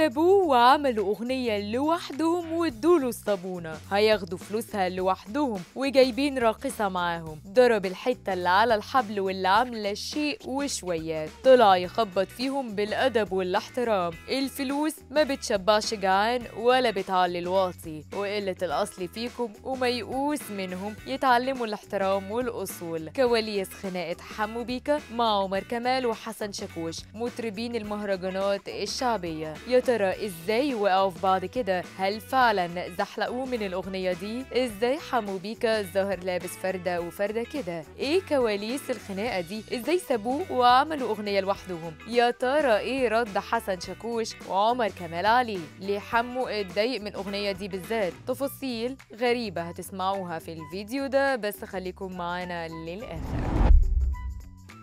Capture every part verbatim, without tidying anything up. يكسبوا وعملوا أغنية لوحدهم وادوله الصابونة، هياخدوا فلوسها لوحدهم وجايبين راقصة معاهم. ضرب الحتة اللي على الحبل واللي عاملة شيء وشويات، طلع يخبط فيهم بالأدب والاحترام. الفلوس ما بتشبعش جعان ولا بتعلي الواطي، وقلة الأصل فيكم وميؤوس منهم يتعلموا الاحترام والأصول. كواليس خناقة حمو بيكا مع عمر كمال وحسن شاكوش مطربين المهرجانات الشعبية، يا ترى ازاي وقعوا في بعض كده؟ هل فعلا زحلقوه من الأغنية دي؟ ازاي حمو بيكا ظهر لابس فردة وفردة كده؟ ايه كواليس الخناقة دي؟ ازاي سابوه وعملوا أغنية لوحدهم؟ يا ترى ايه رد حسن شاكوش وعمر كمال عليه؟ ليه حمو اتضايق من الأغنية دي بالذات؟ تفاصيل غريبة هتسمعوها في الفيديو ده، بس خليكم معانا للآخر.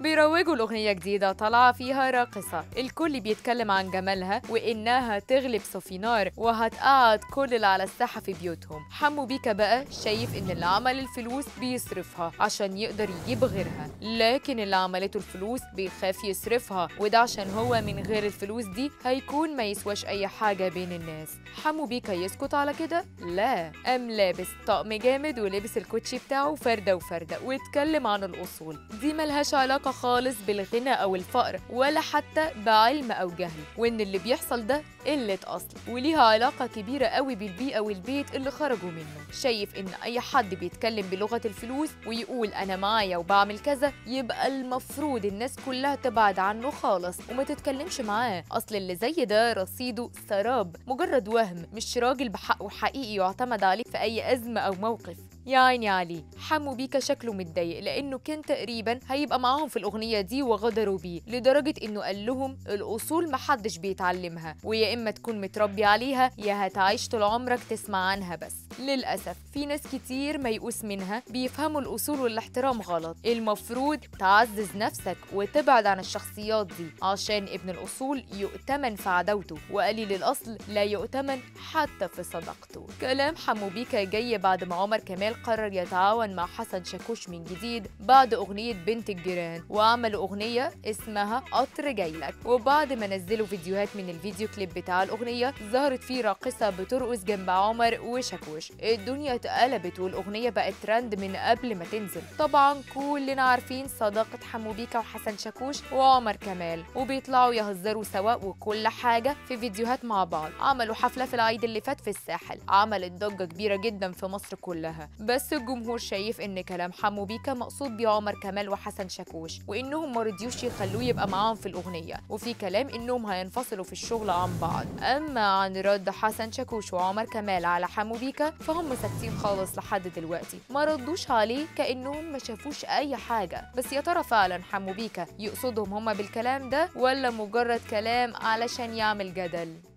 بيروجوا الأغنية جديدة طالعة فيها راقصة، الكل بيتكلم عن جمالها وإنها تغلب صافيناز وهتقعد كل اللي على الساحة في بيوتهم. حمو بيكا بقى شايف إن اللي عمل الفلوس بيصرفها عشان يقدر يجيب غيرها، لكن اللي عملته الفلوس بيخاف يصرفها، وده عشان هو من غير الفلوس دي هيكون ما يسواش أي حاجة بين الناس. حمو بيكا يسكت على كده؟ لا، قام لابس طقم جامد ولبس الكوتشي بتاعه فردة وفردة واتكلم عن الأصول، دي ملهاش علاقة خالص بالغنى او الفقر ولا حتى بعلم او جهل، وان اللي بيحصل ده قله اصل وليها علاقه كبيره قوي بالبيئه والبيت اللي خرجوا منه. شايف ان اي حد بيتكلم بلغه الفلوس ويقول انا معايا وبعمل كذا يبقى المفروض الناس كلها تبعد عنه خالص وما تتكلمش معاه، اصل اللي زي ده رصيده سراب، مجرد وهم، مش راجل بحقه حقيقي يعتمد عليه في اي ازمه او موقف. يا عيني عليه، حمو بيكا شكله متضايق لانه كان تقريبا هيبقى معاهم في الاغنيه دي وغدروا بيه، لدرجه انه قال لهم الاصول محدش بيتعلمها، ويا اما تكون متربي عليها يا هتعيش طول عمرك تسمع عنها بس. للاسف في ناس كتير ميؤوس منها بيفهموا الاصول والاحترام غلط، المفروض تعزز نفسك وتبعد عن الشخصيات دي عشان ابن الاصول يؤتمن في عداوته، وقليل الاصل لا يؤتمن حتى في صداقته. كلام حمو بيكا جاي بعد ما عمر كمال قرر يتعاون مع حسن شاكوش من جديد بعد أغنية بنت الجيران، وعملوا أغنية اسمها قطر جايلك، وبعد ما نزلوا فيديوهات من الفيديو كليب بتاع الأغنية ظهرت فيه راقصة بترقص جنب عمر وشاكوش. الدنيا اتقلبت والأغنية بقت ترند من قبل ما تنزل. طبعا كلنا عارفين صداقة حمو بيكا وحسن شاكوش وعمر كمال، وبيطلعوا يهزروا سوا وكل حاجة في فيديوهات مع بعض. عملوا حفلة في العيد اللي فات في الساحل، عملت ضجة كبيرة جدا في مصر كلها، بس الجمهور شايف ان كلام حمو بيكا مقصود بيه عمر كمال وحسن شاكوش وانهم ما رضيوش يخلوه يبقى معاهم في الاغنيه، وفي كلام انهم هينفصلوا في الشغل عن بعض. اما عن رد حسن شاكوش وعمر كمال على حمو بيكا فهم ساكتين خالص لحد دلوقتي، ما ردوش عليه كانهم ما شافوش اي حاجه. بس يا ترى فعلا حمو بيكا يقصدهم هم بالكلام ده ولا مجرد كلام علشان يعمل جدل؟